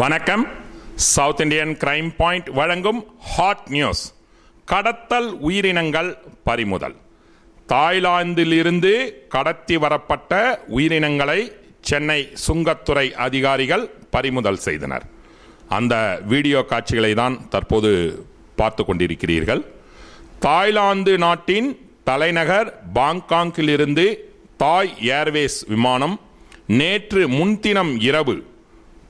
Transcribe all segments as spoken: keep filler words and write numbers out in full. வணக்கம். South Indian crime point வழங்கும் hot news. கடத்தல் உயிரினங்கள் பறிமுதல். தாய்லாந்திலிருந்து கடத்தி வரப்பட்ட உயிரினங்களை சென்னை சுங்கத்துறை அதிகாரிகள் பறிமுதல் செய்தனர். அந்த வீடியோ காட்சிகளை தான் தற்போது பார்த்து கொண்டிருக்கிறீர்கள். தாய்லாந்து நாட்டின் தலைநகர் பாங்காங்கிலிருந்து தாய் ஏர்வேஸ் விமானம் நேற்று முன்தினம் இரவு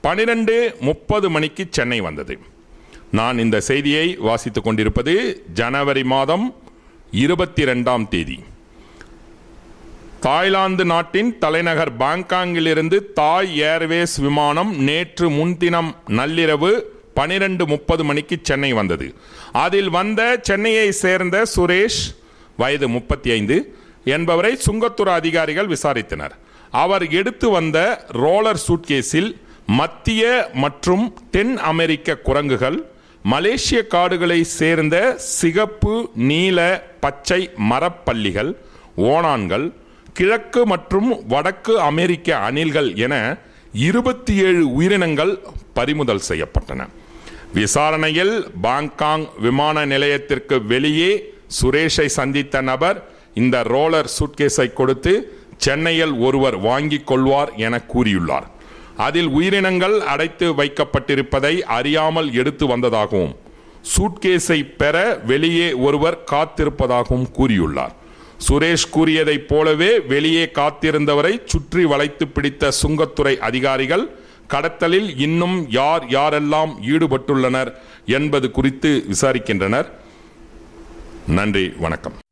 பனிரெண்டு முப்பது மணிக்கு சென்னை வந்தது. நான் இந்த செய்தியை வாசித்து கொண்டிருப்பது ஜனவரி மாதம் இருபத்தி ரெண்டாம் தேதி. தாய்லாந்து நாட்டின் தலைநகர் பாங்காங்கிலிருந்து தாய் ஏர்வேஸ் விமானம் நேற்று முன்தினம் நள்ளிரவு பனிரெண்டு முப்பது மணிக்கு சென்னை வந்தது. அதில் வந்த சென்னையை சேர்ந்த சுரேஷ் வயது முப்பத்தி ஐந்து என்பவரை சுங்கத்துறை அதிகாரிகள் விசாரித்தனர். அவர் எடுத்து வந்த ரோலர் சூட்கேஸில் மத்திய மற்றும் தென் அமெரிக்க குரங்குகள், மலேசிய காடுகளை சேர்ந்த சிகப்பு நீல பச்சை மரப்பள்ளிகள், ஓணான்கள், கிழக்கு மற்றும் வடக்கு அமெரிக்க அணில்கள் என இருபத்தி ஏழு உயிரினங்கள் பறிமுதல் செய்யப்பட்டன. விசாரணையில் பாங்காங் விமான நிலையத்திற்கு வெளியே சுரேஷை சந்தித்த நபர் இந்த ரோலர் சூட்கேஸை கொடுத்து சென்னையில் ஒருவர் வாங்கிக் கொள்வார் என கூறியுள்ளார். அதில் உயிரினங்கள் அடைத்து வைக்கப்பட்டிருப்பதை அறியாமல் எடுத்து வந்ததாகவும் சூட்கேஸை பெற வெளியே ஒருவர் காத்திருப்பதாகவும் கூறியுள்ளார். சுரேஷ் கூறியதைப் போலவே வெளியே காத்திருந்தவரை சுற்றி வளைத்து பிடித்த சுங்கத்துறை அதிகாரிகள் கடத்தலில் இன்னும் யார் யாரெல்லாம் ஈடுபட்டுள்ளனர் என்பது குறித்து விசாரிக்கின்றனர். நன்றி, வணக்கம்.